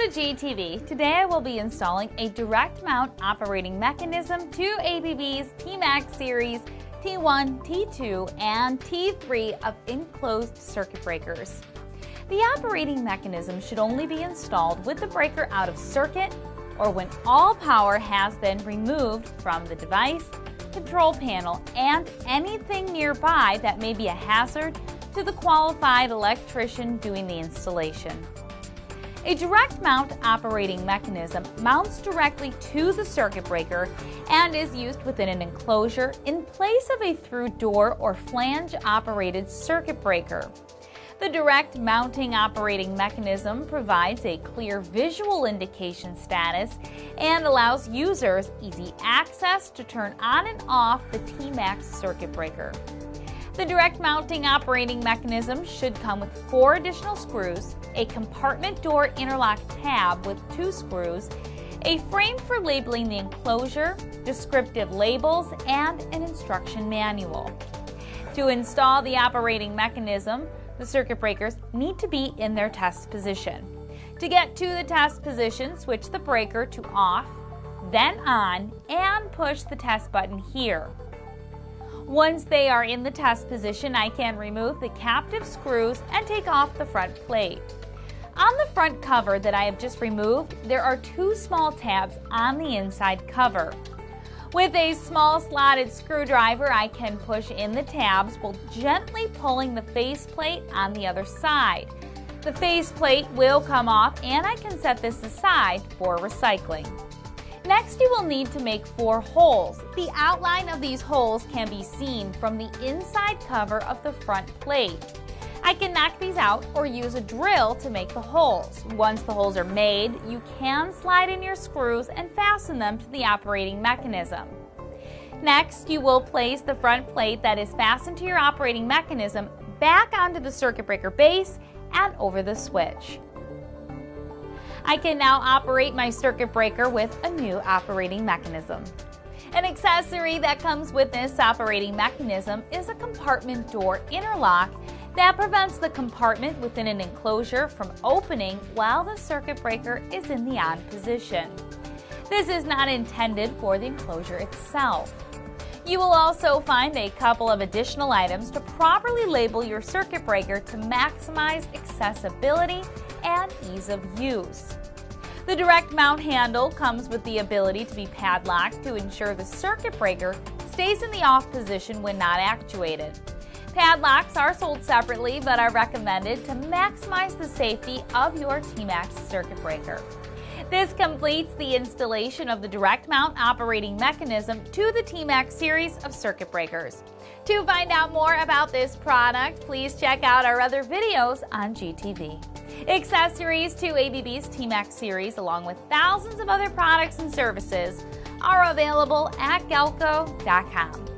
Welcome to GTV. Today I will be installing a direct mount operating mechanism to ABB's Tmax series T1, T2, and T3 of enclosed circuit breakers. The operating mechanism should only be installed with the breaker out of circuit or when all power has been removed from the device, control panel, and anything nearby that may be a hazard to the qualified electrician doing the installation. A direct mount operating mechanism mounts directly to the circuit breaker and is used within an enclosure in place of a through door or flange operated circuit breaker. The direct mounting operating mechanism provides a clear visual indication status and allows users easy access to turn on and off the Tmax circuit breaker. The direct mounting operating mechanism should come with 4 additional screws, a compartment door interlock tab with 2 screws, a frame for labeling the enclosure, descriptive labels, and an instruction manual. To install the operating mechanism, the circuit breakers need to be in their test position. To get to the test position, switch the breaker to off, then on, and push the test button here. Once they are in the test position, I can remove the captive screws and take off the front plate. On the front cover that I have just removed, there are 2 small tabs on the inside cover. With a small slotted screwdriver, I can push in the tabs while gently pulling the faceplate on the other side. The faceplate will come off and I can set this aside for recycling. Next, you will need to make 4 holes. The outline of these holes can be seen from the inside cover of the front plate. I can knock these out or use a drill to make the holes. Once the holes are made, you can slide in your screws and fasten them to the operating mechanism. Next, you will place the front plate that is fastened to your operating mechanism back onto the circuit breaker base and over the switch. I can now operate my circuit breaker with a new operating mechanism. An accessory that comes with this operating mechanism is a compartment door interlock that prevents the compartment within an enclosure from opening while the circuit breaker is in the on position. This is not intended for the enclosure itself. You will also find a couple of additional items to properly label your circuit breaker to maximize accessibility and ease of use. The direct mount handle comes with the ability to be padlocked to ensure the circuit breaker stays in the off position when not actuated. Padlocks are sold separately but are recommended to maximize the safety of your Tmax circuit breaker. This completes the installation of the direct mount operating mechanism to the Tmax series of circuit breakers. To find out more about this product, please check out our other videos on GTV. Accessories to ABB's Tmax series, along with thousands of other products and services, are available at galco.com.